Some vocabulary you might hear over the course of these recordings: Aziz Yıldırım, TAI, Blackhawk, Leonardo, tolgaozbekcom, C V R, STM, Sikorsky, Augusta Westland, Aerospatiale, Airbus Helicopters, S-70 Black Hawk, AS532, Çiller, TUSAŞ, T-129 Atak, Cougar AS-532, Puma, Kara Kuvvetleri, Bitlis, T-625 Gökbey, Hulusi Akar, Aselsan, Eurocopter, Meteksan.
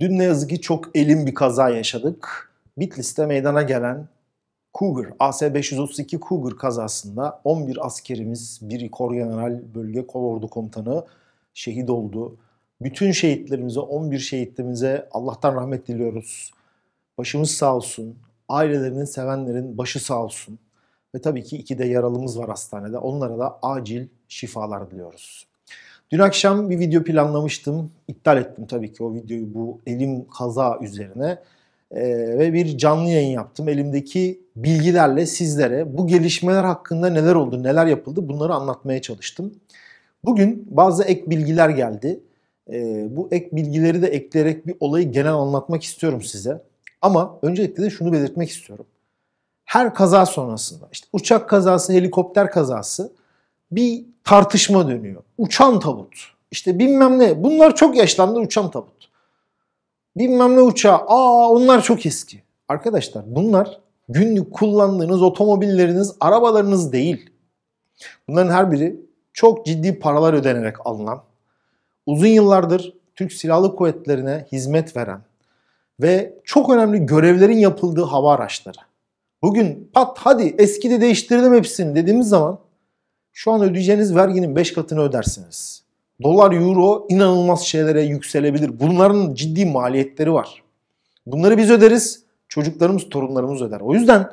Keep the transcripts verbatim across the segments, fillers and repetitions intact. Dün ne yazık ki çok elim bir kaza yaşadık. Bitlis'te meydana gelen Cougar, A S beş yüz otuz iki Cougar kazasında on bir askerimiz, bir korgeneral, bölge kolordu komutanı şehit oldu. Bütün şehitlerimize, on bir şehitlerimize Allah'tan rahmet diliyoruz. Başımız sağ olsun. Ailelerinin, sevenlerin başı sağ olsun. Ve tabii ki iki de yaralımız var hastanede. Onlara da acil şifalar diliyoruz. Dün akşam bir video planlamıştım. İptal ettim tabii ki o videoyu, bu elim kaza üzerine. Ee, ve bir canlı yayın yaptım. Elimdeki bilgilerle sizlere bu gelişmeler hakkında neler oldu, neler yapıldı bunları anlatmaya çalıştım. Bugün bazı ek bilgiler geldi. Ee, bu ek bilgileri de ekleyerek bir olayı genel anlatmak istiyorum size. Ama öncelikle de şunu belirtmek istiyorum. Her kaza sonrasında, işte uçak kazası, helikopter kazası, bir tartışma dönüyor. Uçan tabut, işte bilmem ne, bunlar çok yaşlandı, uçan tabut. Bilmem ne uçağı, aa onlar çok eski. Arkadaşlar bunlar günlük kullandığınız otomobilleriniz, arabalarınız değil. Bunların her biri çok ciddi paralar ödenerek alınan, uzun yıllardır Türk Silahlı Kuvvetleri'ne hizmet veren ve çok önemli görevlerin yapıldığı hava araçları. Bugün pat hadi eskidi değiştirdim hepsini dediğimiz zaman şu an ödeyeceğiniz verginin beş katını ödersiniz. Dolar, euro inanılmaz şeylere yükselebilir. Bunların ciddi maliyetleri var. Bunları biz öderiz, çocuklarımız, torunlarımız öder. O yüzden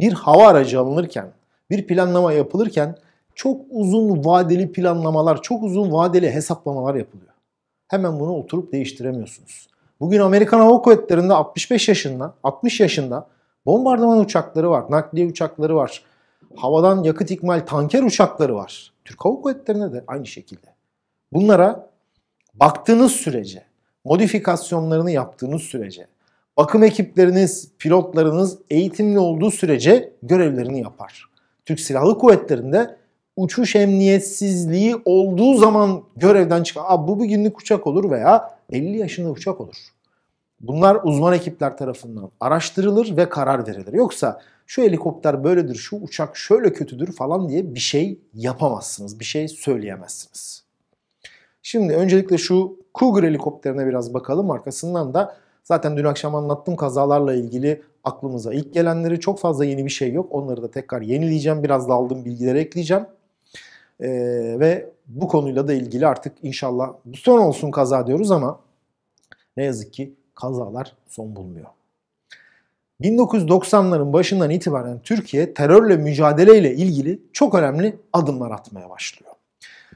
bir hava aracı alınırken, bir planlama yapılırken çok uzun vadeli planlamalar, çok uzun vadeli hesaplamalar yapılıyor. Hemen bunu oturup değiştiremiyorsunuz. Bugün Amerikan Hava Kuvvetleri'nde altmış beş yaşında, altmış yaşında bombardıman uçakları var, nakliye uçakları var. Havadan yakıt ikmal tanker uçakları var. Türk Hava Kuvvetleri'ne de aynı şekilde. Bunlara baktığınız sürece, modifikasyonlarını yaptığınız sürece, bakım ekipleriniz, pilotlarınız eğitimli olduğu sürece görevlerini yapar. Türk Silahlı Kuvvetleri'nde uçuş emniyetsizliği olduğu zaman görevden çıkan, bu bir günlük uçak olur veya elli yaşında uçak olur. Bunlar uzman ekipler tarafından araştırılır ve karar verilir. Yoksa şu helikopter böyledir, şu uçak şöyle kötüdür falan diye bir şey yapamazsınız, bir şey söyleyemezsiniz. Şimdi öncelikle şu Cougar helikopterine biraz bakalım. Arkasından da zaten dün akşam anlattığım kazalarla ilgili aklımıza ilk gelenleri, çok fazla yeni bir şey yok. Onları da tekrar yenileyeceğim, biraz da aldığım bilgileri ekleyeceğim. Ee, ve bu konuyla da ilgili artık inşallah bu son olsun kaza diyoruz ama ne yazık ki kazalar son bulmuyor. bin dokuz yüz doksanların başından itibaren Türkiye terörle mücadeleyle ilgili çok önemli adımlar atmaya başlıyor.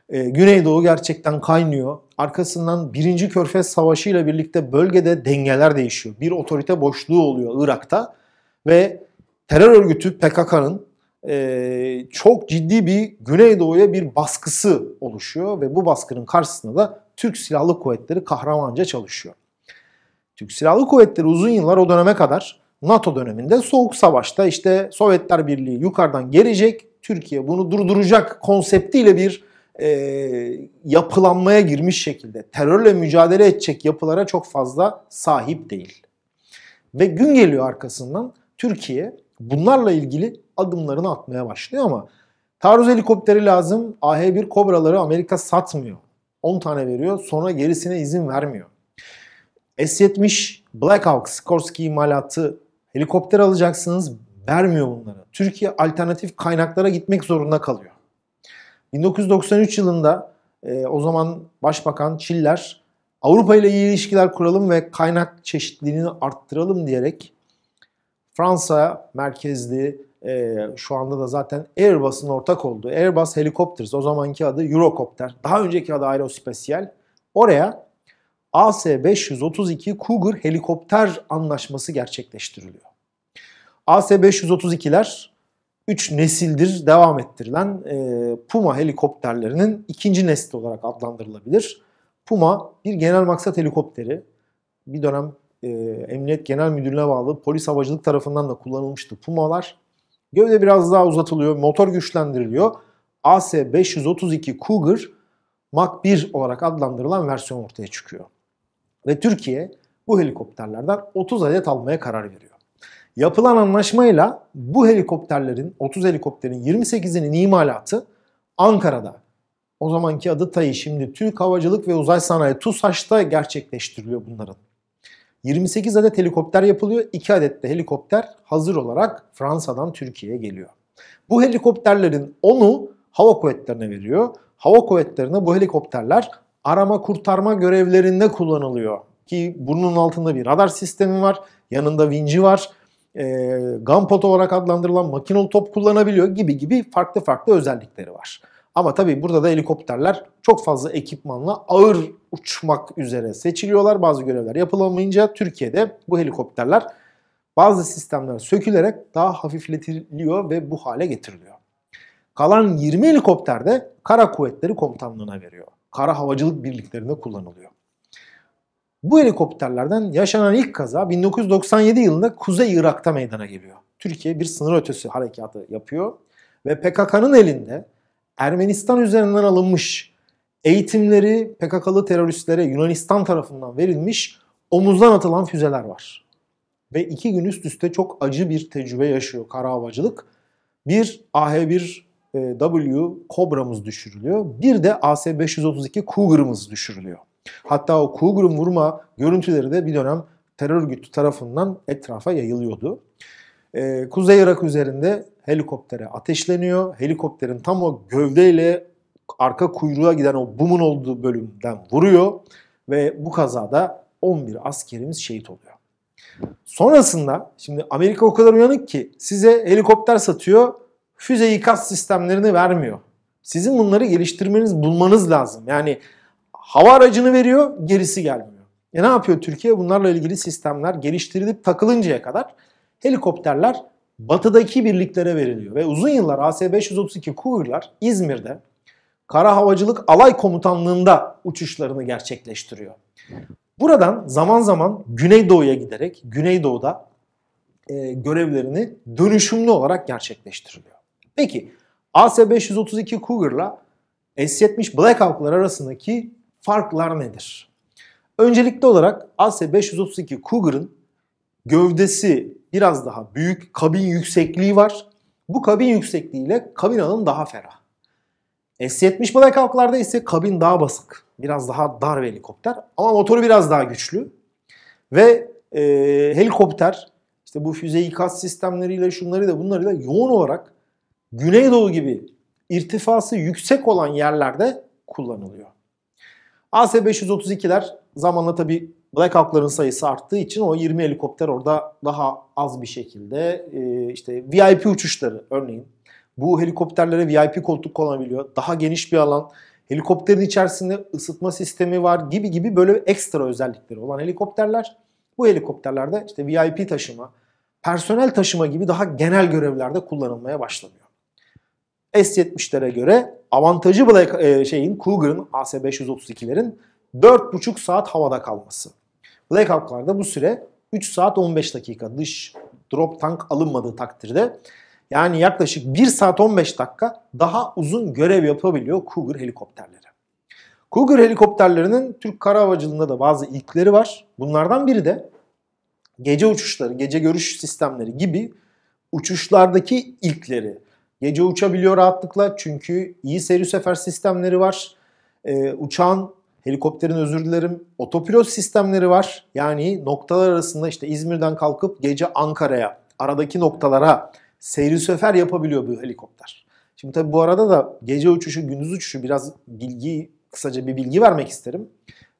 Ee, Güneydoğu gerçekten kaynıyor. Arkasından birinci. Körfez Savaşı ile birlikte bölgede dengeler değişiyor. Bir otorite boşluğu oluyor Irak'ta ve terör örgütü P K K'nın Ee, çok ciddi bir Güneydoğu'ya bir baskısı oluşuyor ve bu baskının karşısında da Türk Silahlı Kuvvetleri kahramanca çalışıyor. Türk Silahlı Kuvvetleri uzun yıllar, o döneme kadar NATO döneminde Soğuk Savaş'ta işte Sovyetler Birliği yukarıdan gelecek, Türkiye bunu durduracak konseptiyle bir e, yapılanmaya girmiş şekilde terörle mücadele edecek yapılara çok fazla sahip değil. Ve gün geliyor arkasından Türkiye bunlarla ilgili adımlarını atmaya başlıyor ama taarruz helikopteri lazım. A H bir Cobra'ları Amerika satmıyor. on tane veriyor. Sonra gerisine izin vermiyor. S yetmiş Black Hawk Sikorsky imalatı helikopter alacaksınız. Vermiyor bunları. Türkiye alternatif kaynaklara gitmek zorunda kalıyor. bin dokuz yüz doksan üç yılında e, o zaman Başbakan Çiller Avrupa ile iyi ilişkiler kuralım ve kaynak çeşitliliğini arttıralım diyerek Fransa merkezli, e, şu anda da zaten Airbus'un ortak olduğu Airbus Helicopters, o zamanki adı Eurocopter, daha önceki adı Aerospatiale, oraya A S beş yüz otuz iki Cougar helikopter anlaşması gerçekleştiriliyor. A S beş yüz otuz ikiler üç nesildir devam ettirilen e, Puma helikopterlerinin ikinci nesli olarak adlandırılabilir. Puma bir genel maksat helikopteri, bir dönem Ee, Emniyet Genel Müdürlüğü'ne bağlı polis havacılık tarafından da kullanılmıştı Pumalar. Gövde biraz daha uzatılıyor, motor güçlendiriliyor. A S beş yüz otuz iki Cougar Mach bir olarak adlandırılan versiyon ortaya çıkıyor. Ve Türkiye bu helikopterlerden otuz adet almaya karar veriyor. Yapılan anlaşmayla bu helikopterlerin, otuz helikopterin yirmi sekizinin imalatı Ankara'da, o zamanki adı T A I, şimdi Türk Havacılık ve Uzay Sanayi TUSAŞ'ta gerçekleştiriliyor bunların. yirmi sekiz adet helikopter yapılıyor. iki adet de helikopter hazır olarak Fransa'dan Türkiye'ye geliyor. Bu helikopterlerin onu hava kuvvetlerine veriyor. Hava kuvvetlerine bu helikopterler arama kurtarma görevlerinde kullanılıyor. Ki bunun altında bir radar sistemi var, yanında vinci var, e, gunpowder olarak adlandırılan makinalı top kullanabiliyor gibi gibi farklı farklı özellikleri var. Ama tabii burada da helikopterler çok fazla ekipmanla ağır uçmak üzere seçiliyorlar. Bazı görevler yapılamayınca Türkiye'de bu helikopterler bazı sistemler sökülerek daha hafifletiliyor ve bu hale getiriliyor. Kalan yirmi helikopter de Kara Kuvvetleri Komutanlığı'na veriyor. Kara Havacılık Birliklerinde kullanılıyor. Bu helikopterlerden yaşanan ilk kaza bin dokuz yüz doksan yedi yılında Kuzey Irak'ta meydana geliyor. Türkiye bir sınır ötesi harekatı yapıyor ve P K K'nın elinde Ermenistan üzerinden alınmış eğitimleri P K K'lı teröristlere Yunanistan tarafından verilmiş omuzdan atılan füzeler var. Ve iki gün üst üste çok acı bir tecrübe yaşıyor kara havacılık. Bir A H bir W Cobra'mız düşürülüyor. Bir de A S beş yüz otuz iki Cougar'ımız düşürülüyor. Hatta o Cougar'ın vurma görüntüleri de bir dönem terör örgütü tarafından etrafa yayılıyordu. Ee, Kuzey Irak üzerinde helikoptere ateşleniyor. Helikopterin tam o gövdeyle arka kuyruğa giden o bumun olduğu bölümden vuruyor. Ve bu kazada on bir askerimiz şehit oluyor. Sonrasında şimdi Amerika o kadar uyanık ki size helikopter satıyor, füze ikaz sistemlerini vermiyor. Sizin bunları geliştirmeniz, bulmanız lazım. Yani hava aracını veriyor, gerisi gelmiyor. E ne yapıyor Türkiye? Bunlarla ilgili sistemler geliştirilip takılıncaya kadar helikopterler batıdaki birliklere veriliyor. Ve uzun yıllar A S beş yüz otuz iki Cougar'lar İzmir'de Kara Havacılık Alay Komutanlığı'nda uçuşlarını gerçekleştiriyor. Buradan zaman zaman Güneydoğu'ya giderek Güneydoğu'da e, görevlerini dönüşümlü olarak gerçekleştiriliyor. Peki A S beş yüz otuz iki Cougar'la S yetmiş Black Hawk'lar arasındaki farklar nedir? Öncelikli olarak A S beş yüz otuz iki Cougar'ın gövdesi biraz daha büyük, kabin yüksekliği var. Bu kabin yüksekliğiyle kabin alanı daha ferah. S yetmiş Black Hawk'larda ise kabin daha basık. Biraz daha dar bir helikopter ama motoru biraz daha güçlü. Ve e, helikopter işte bu füze ikaz sistemleriyle şunlarıyla bunlarıyla yoğun olarak Güneydoğu gibi irtifası yüksek olan yerlerde kullanılıyor. A S beş yüz otuz ikiler zamanla tabi Black Hawk'ların sayısı arttığı için o yirmi helikopter orada daha az bir şekilde e, işte V I P uçuşları örneğin. Bu helikopterlere V I P koltuk konabiliyor. Daha geniş bir alan. Helikopterin içerisinde ısıtma sistemi var gibi gibi böyle ekstra özellikleri olan helikopterler. Bu helikopterlerde işte V I P taşıma, personel taşıma gibi daha genel görevlerde kullanılmaya başlanıyor. S yetmişlere göre avantajı Black, şeyin, Cougar'ın A S beş yüz otuz ikilerin dört buçuk saat havada kalması. Black Hawk'larda bu süre üç saat on beş dakika dış drop tank alınmadığı takdirde. Yani yaklaşık bir saat on beş dakika daha uzun görev yapabiliyor Cougar helikopterleri. Cougar helikopterlerinin Türk kara havacılığında da bazı ilkleri var. Bunlardan biri de gece uçuşları, gece görüş sistemleri gibi uçuşlardaki ilkleri. Gece uçabiliyor rahatlıkla çünkü iyi seyir sefer sistemleri var. Ee, uçağın, helikopterin özür dilerim, otopilot sistemleri var. Yani noktalar arasında işte İzmir'den kalkıp gece Ankara'ya, aradaki noktalara seyri sefer yapabiliyor bu helikopter. Şimdi tabi bu arada da gece uçuşu, gündüz uçuşu biraz bilgi, kısaca bir bilgi vermek isterim.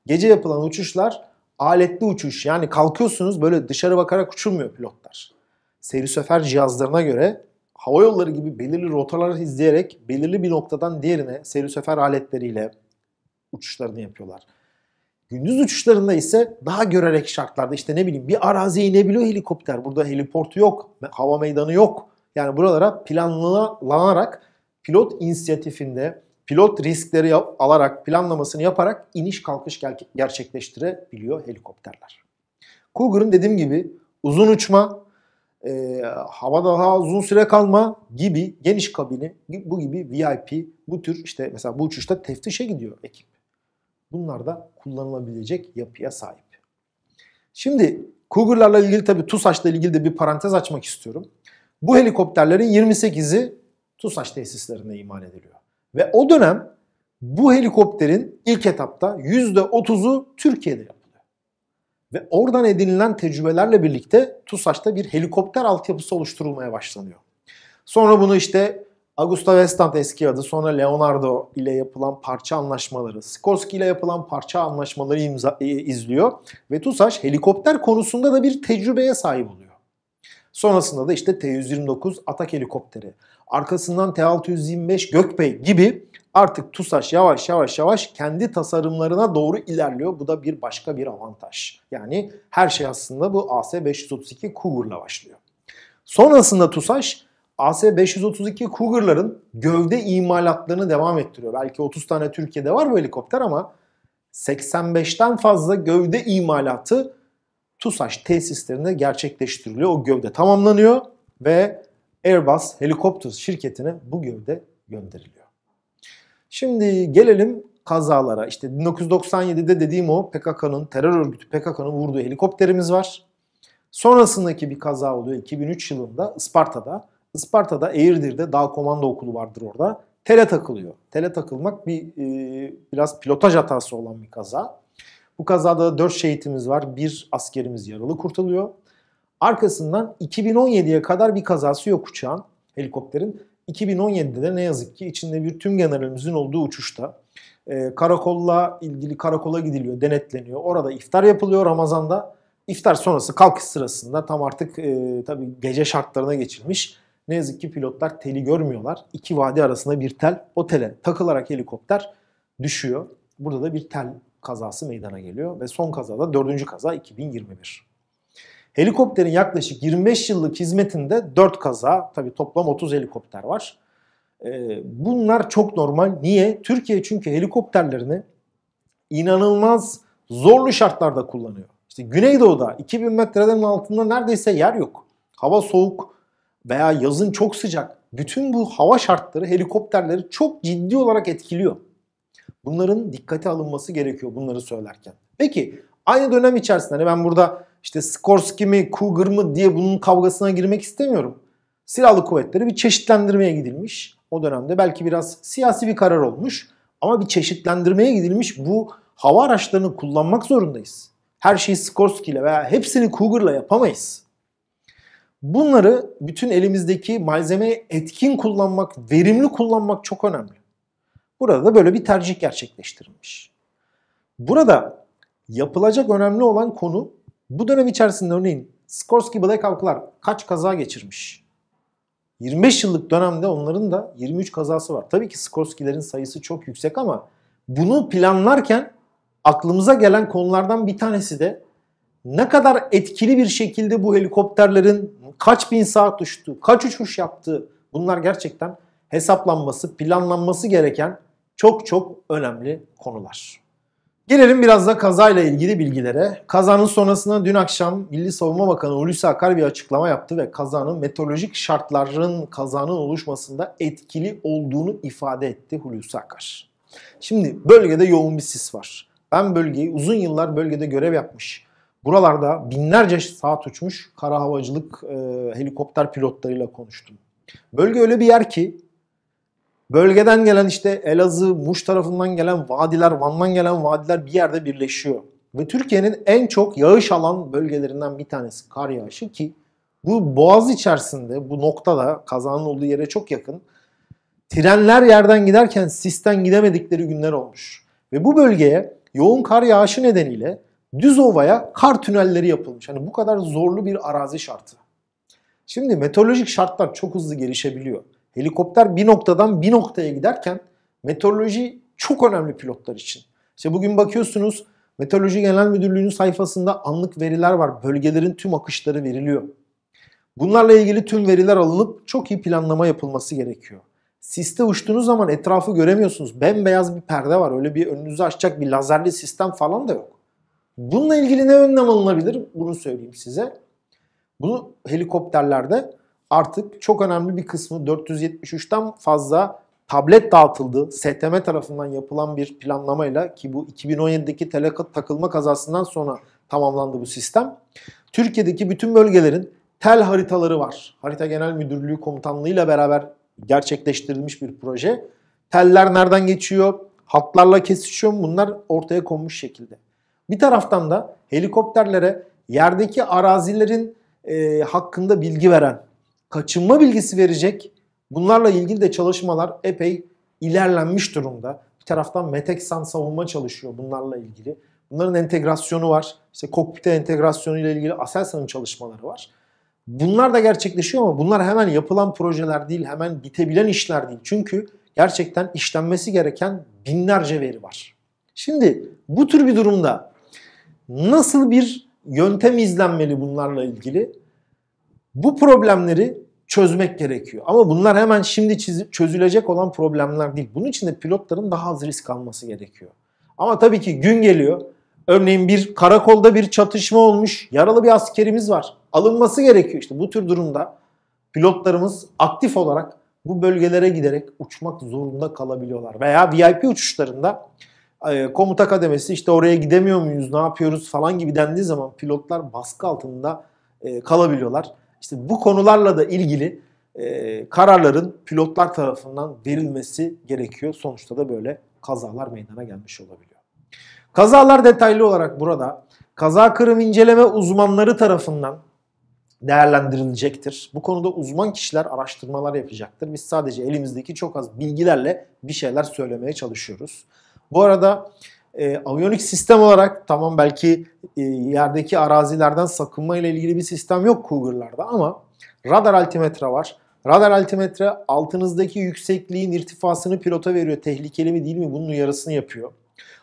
Gece yapılan uçuşlar aletli uçuş. Yani kalkıyorsunuz böyle dışarı bakarak uçulmuyor pilotlar. Seyri sefer cihazlarına göre hava yolları gibi belirli rotaları izleyerek belirli bir noktadan diğerine seyri sefer aletleriyle uçuşlarını yapıyorlar. Gündüz uçuşlarında ise daha görerek şartlarda işte ne bileyim bir araziye inebiliyor helikopter. Burada heliportu yok, hava meydanı yok. Yani buralara planlanarak pilot inisiyatifinde, pilot riskleri alarak, planlamasını yaparak iniş kalkış gerçekleştirebiliyor helikopterler. Cougar'ın dediğim gibi uzun uçma, e, havada daha uzun süre kalma gibi geniş kabini, bu gibi V I P, bu tür işte mesela bu uçuşta teftişe gidiyor ekip. Bunlar da kullanılabilecek yapıya sahip. Şimdi Cougar'larla ilgili tabii TUSAŞ'la ilgili de bir parantez açmak istiyorum. Bu helikopterlerin yirmi sekizi TUSAŞ tesislerine imal ediliyor. Ve o dönem bu helikopterin ilk etapta yüzde otuzu Türkiye'de yapılıyor. Ve oradan edinilen tecrübelerle birlikte TUSAŞ'ta bir helikopter altyapısı oluşturulmaya başlanıyor. Sonra bunu işte Augusta Westland eski adı, sonra Leonardo ile yapılan parça anlaşmaları, Sikorsky ile yapılan parça anlaşmaları imza, e, izliyor. Ve TUSAŞ helikopter konusunda da bir tecrübeye sahip oluyor. Sonrasında da işte T yüz yirmi dokuz Atak helikopteri, arkasından T altı yüz yirmi beş Gökbey gibi artık TUSAŞ yavaş yavaş yavaş kendi tasarımlarına doğru ilerliyor. Bu da bir başka bir avantaj. Yani her şey aslında bu A S beş yüz otuz iki Cougar'la başlıyor. Sonrasında TUSAŞ A S beş yüz otuz iki Cougar'ların gövde imalatlarını devam ettiriyor. Belki otuz tane Türkiye'de var bu helikopter ama seksen beşten fazla gövde imalatı TUSAŞ tesislerinde gerçekleştiriliyor. O gövde tamamlanıyor ve Airbus Helicopters şirketine bu gövde gönderiliyor. Şimdi gelelim kazalara. İşte bin dokuz yüz doksan yedi'de dediğim o P K K'nın, terör örgütü P K K'nın vurduğu helikopterimiz var. Sonrasındaki bir kaza oluyor iki bin üç yılında Isparta'da. Isparta'da Eğirdir'de dağ komando okulu vardır orada. Tele takılıyor. Tele takılmak bir e, biraz pilotaj hatası olan bir kaza. Bu kazada dört şehitimiz var. Bir askerimiz yaralı kurtuluyor. Arkasından iki bin on yedi'ye kadar bir kazası yok uçağın, helikopterin. iki bin on yedi'de de ne yazık ki içinde bir tüm generalimizin olduğu uçuşta e, karakolla ilgili karakola gidiliyor, denetleniyor. Orada iftar yapılıyor Ramazan'da. İftar sonrası kalkış sırasında tam artık e, tabii gece şartlarına geçilmiş. Ne yazık ki pilotlar teli görmüyorlar. İki vadi arasında bir tel, o tele takılarak helikopter düşüyor. Burada da bir tel kazası meydana geliyor ve son kazada dördüncü kaza iki bin yirmi bir. Helikopterin yaklaşık yirmi beş yıllık hizmetinde dört kaza, tabii toplam otuz helikopter var. Bunlar çok normal. Niye? Türkiye çünkü helikopterlerini inanılmaz zorlu şartlarda kullanıyor. İşte Güneydoğu'da iki bin metreden altında neredeyse yer yok. Hava soğuk veya yazın çok sıcak. Bütün bu hava şartları helikopterleri çok ciddi olarak etkiliyor. Bunların dikkate alınması gerekiyor bunları söylerken. Peki aynı dönem içerisinde hani ben burada işte Sikorsky mi Cougar mı diye bunun kavgasına girmek istemiyorum. Silahlı kuvvetleri bir çeşitlendirmeye gidilmiş. O dönemde belki biraz siyasi bir karar olmuş ama bir çeşitlendirmeye gidilmiş. Bu hava araçlarını kullanmak zorundayız. Her şeyi Sikorsky ile veya hepsini Cougar'la yapamayız. Bunları bütün elimizdeki malzemeyi etkin kullanmak, verimli kullanmak çok önemli. Burada da böyle bir tercih gerçekleştirilmiş. Burada yapılacak önemli olan konu bu dönem içerisinde örneğin Sikorsky Black Hawk'lar kaç kaza geçirmiş? yirmi beş yıllık dönemde onların da yirmi üç kazası var. Tabii ki Sikorsky'lerin sayısı çok yüksek ama bunu planlarken aklımıza gelen konulardan bir tanesi de ne kadar etkili bir şekilde bu helikopterlerin kaç bin saat uçtuğu, kaç uçuş yaptığı, bunlar gerçekten hesaplanması, planlanması gereken çok çok önemli konular. Gelelim biraz da kazayla ilgili bilgilere. Kazanın sonrasında dün akşam Milli Savunma Bakanı Hulusi Akar bir açıklama yaptı ve kazanın meteorolojik şartların kazanın oluşmasında etkili olduğunu ifade etti Hulusi Akar. Şimdi bölgede yoğun bir sis var. Ben bölgeyi uzun yıllar bölgede görev yapmış, buralarda binlerce saat uçmuş kara havacılık e, helikopter pilotlarıyla konuştum. Bölge öyle bir yer ki bölgeden gelen işte Elazığ, Muş tarafından gelen vadiler, Van'dan gelen vadiler bir yerde birleşiyor. Ve Türkiye'nin en çok yağış alan bölgelerinden bir tanesi kar yağışı ki bu boğaz içerisinde, bu noktada kazanın olduğu yere çok yakın. Trenler yerden giderken sisten gidemedikleri günler olmuş. Ve bu bölgeye yoğun kar yağışı nedeniyle Düzova'ya kar tünelleri yapılmış. Hani bu kadar zorlu bir arazi şartı. Şimdi meteorolojik şartlar çok hızlı gelişebiliyor. Helikopter bir noktadan bir noktaya giderken meteoroloji çok önemli pilotlar için. İşte bugün bakıyorsunuz Meteoroloji Genel Müdürlüğü'nün sayfasında anlık veriler var. Bölgelerin tüm akışları veriliyor. Bunlarla ilgili tüm veriler alınıp çok iyi planlama yapılması gerekiyor. Siste uçtuğunuz zaman etrafı göremiyorsunuz. Bembeyaz bir perde var. Öyle bir önünüzü açacak bir lazerli sistem falan da yok. Bununla ilgili ne önlem alınabilir? Bunu söyleyeyim size. Bunu helikopterlerde artık çok önemli bir kısmı dört yüz yetmiş üçten fazla tablet dağıtıldı. S T M tarafından yapılan bir planlamayla ki bu iki bin on yedi'deki tele takılma kazasından sonra tamamlandı bu sistem. Türkiye'deki bütün bölgelerin tel haritaları var. Harita Genel Müdürlüğü Komutanlığı'yla beraber gerçekleştirilmiş bir proje. Teller nereden geçiyor? Hatlarla kesişiyor mu? Bunlar ortaya konmuş şekilde. Bir taraftan da helikopterlere yerdeki arazilerin e, hakkında bilgi veren, kaçınma bilgisi verecek, bunlarla ilgili de çalışmalar epey ilerlenmiş durumda. Bir taraftan Meteksan savunma çalışıyor bunlarla ilgili. Bunların entegrasyonu var. İşte kokpite entegrasyonu ile ilgili Aselsan'ın çalışmaları var. Bunlar da gerçekleşiyor ama bunlar hemen yapılan projeler değil, hemen bitebilen işler değil. Çünkü gerçekten işlenmesi gereken binlerce veri var. Şimdi bu tür bir durumda nasıl bir yöntem izlenmeli bunlarla ilgili? Bu problemleri çözmek gerekiyor. Ama bunlar hemen şimdi çözülecek olan problemler değil. Bunun için de pilotların daha az risk alması gerekiyor. Ama tabii ki gün geliyor. Örneğin bir karakolda bir çatışma olmuş. Yaralı bir askerimiz var. Alınması gerekiyor. İşte bu tür durumda pilotlarımız aktif olarak bu bölgelere giderek uçmak zorunda kalabiliyorlar. Veya V I P uçuşlarında komuta kademesi işte oraya gidemiyor muyuz, ne yapıyoruz falan gibi dendiği zaman pilotlar baskı altında kalabiliyorlar. İşte bu konularla da ilgili kararların pilotlar tarafından verilmesi gerekiyor. Sonuçta da böyle kazalar meydana gelmiş olabiliyor. Kazalar detaylı olarak burada kaza kırım inceleme uzmanları tarafından değerlendirilecektir. Bu konuda uzman kişiler araştırmalar yapacaktır. Biz sadece elimizdeki çok az bilgilerle bir şeyler söylemeye çalışıyoruz. Bu arada e, aviyonik sistem olarak tamam belki e, yerdeki arazilerden sakınma ile ilgili bir sistem yok Cougar'larda ama radar altimetre var. Radar altimetre altınızdaki yüksekliğin irtifasını pilota veriyor. Tehlikeli mi değil mi bunun uyarısını yapıyor.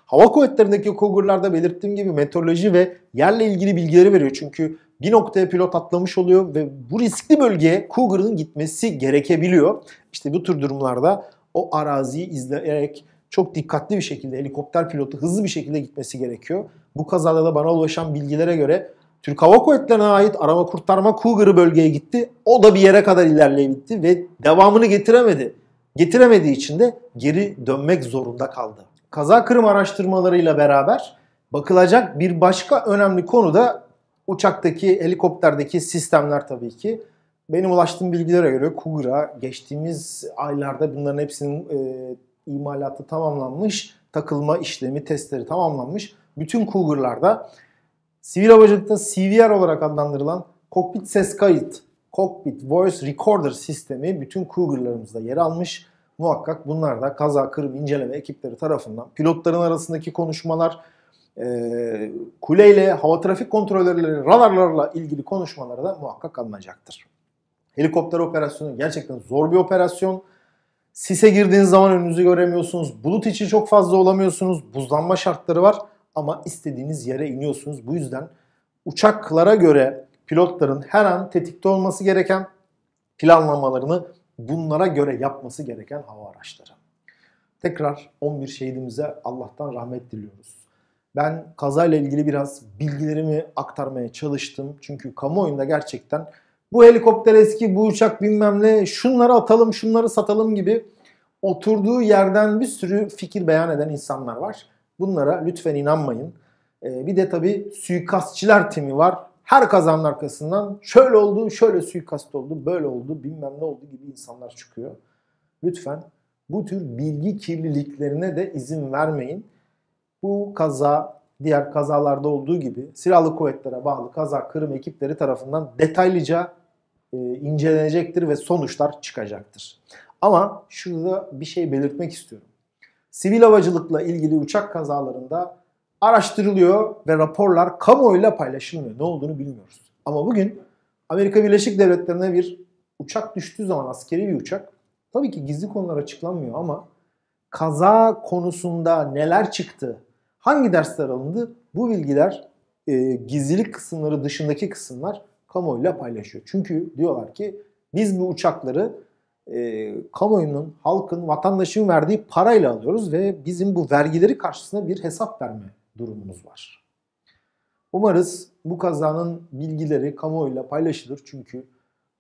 Hava kuvvetlerindeki Cougar'larda belirttiğim gibi meteoroloji ve yerle ilgili bilgileri veriyor. Çünkü bir noktaya pilot atlamış oluyor ve bu riskli bölgeye Cougar'ın gitmesi gerekebiliyor. İşte bu tür durumlarda o araziyi izleyerek çok dikkatli bir şekilde helikopter pilotu hızlı bir şekilde gitmesi gerekiyor. Bu kazada da bana ulaşan bilgilere göre Türk Hava Kuvvetleri'ne ait arama kurtarma Cougar'ı bölgeye gitti. O da bir yere kadar ilerleyebildi ve devamını getiremedi. Getiremediği için de geri dönmek zorunda kaldı. Kaza kırım araştırmalarıyla beraber bakılacak bir başka önemli konu da uçaktaki, helikopterdeki sistemler tabii ki. Benim ulaştığım bilgilere göre Cougar'a geçtiğimiz aylarda bunların hepsinin e, imalatı tamamlanmış, takılma işlemi, testleri tamamlanmış. Bütün Cougar'larda sivil havacılıkta C V R olarak adlandırılan kokpit ses kayıt, Cockpit Voice Recorder sistemi bütün Cougar'larımızda yer almış. Muhakkak bunlar da kaza kırım inceleme ekipleri tarafından pilotların arasındaki konuşmalar, e, kuleyle, hava trafik kontrolörleri, radarlarla ilgili konuşmalara da muhakkak alınacaktır. Helikopter operasyonu gerçekten zor bir operasyon. Sise girdiğiniz zaman önünüzü göremiyorsunuz. Bulut içi çok fazla olamıyorsunuz. Buzlanma şartları var ama istediğiniz yere iniyorsunuz. Bu yüzden uçaklara göre pilotların her an tetikte olması gereken planlamalarını bunlara göre yapması gereken hava araçları. Tekrar on bir şehidimize Allah'tan rahmet diliyoruz. Ben kazayla ilgili biraz bilgilerimi aktarmaya çalıştım. Çünkü kamuoyunda gerçekten bu helikopter eski, bu uçak bilmem ne, şunları atalım, şunları satalım gibi oturduğu yerden bir sürü fikir beyan eden insanlar var. Bunlara lütfen inanmayın. Ee, bir de tabii suikastçılar timi var. Her kazanın arkasından şöyle oldu, şöyle suikast oldu, böyle oldu, bilmem ne oldu gibi insanlar çıkıyor. Lütfen bu tür bilgi kirliliklerine de izin vermeyin. Bu kaza diğer kazalarda olduğu gibi silahlı kuvvetlere bağlı kaza kırım ekipleri tarafından detaylıca e, incelenecektir ve sonuçlar çıkacaktır. Ama şurada bir şey belirtmek istiyorum. Sivil havacılıkla ilgili uçak kazalarında araştırılıyor ve raporlar kamuoyuyla paylaşılmıyor. Ne olduğunu bilmiyoruz. Ama bugün Amerika Birleşik Devletleri'ne bir uçak düştüğü zaman askeri bir uçak tabii ki gizli konular açıklanmıyor ama kaza konusunda neler çıktı, hangi dersler alındı bu bilgiler e, gizlilik kısımları dışındaki kısımlar kamuoyuyla paylaşıyor. Çünkü diyorlar ki biz bu uçakları e, kamuoyunun, halkın, vatandaşın verdiği parayla alıyoruz ve bizim bu vergileri karşısında bir hesap verme durumumuz var. Umarız bu kazanın bilgileri kamuoyuyla paylaşılır çünkü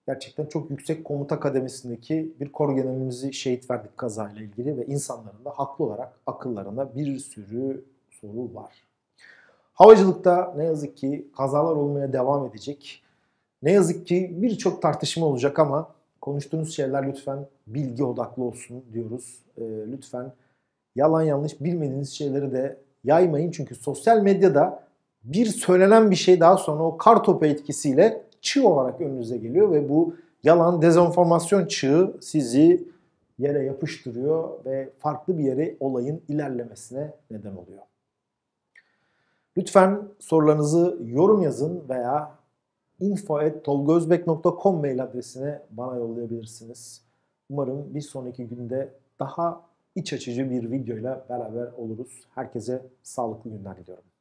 gerçekten çok yüksek komuta kademesindeki bir korgeneralimizi şehit verdik kazayla ilgili ve insanların da haklı olarak akıllarında bir sürü soru var. Havacılıkta ne yazık ki kazalar olmaya devam edecek. Ne yazık ki birçok tartışma olacak ama konuştuğunuz şeyler lütfen bilgi odaklı olsun diyoruz. Lütfen yalan yanlış bilmediğiniz şeyleri de yaymayın. Çünkü sosyal medyada bir söylenen bir şey daha sonra o kar topu etkisiyle çığ olarak önünüze geliyor ve bu yalan, dezenformasyon çığı sizi yere yapıştırıyor ve farklı bir yere olayın ilerlemesine neden oluyor. Lütfen sorularınızı yorum yazın veya info at tolgozbek nokta com mail adresine bana yollayabilirsiniz. Umarım bir sonraki günde daha iç açıcı bir videoyla beraber oluruz. Herkese sağlıklı günler diliyorum.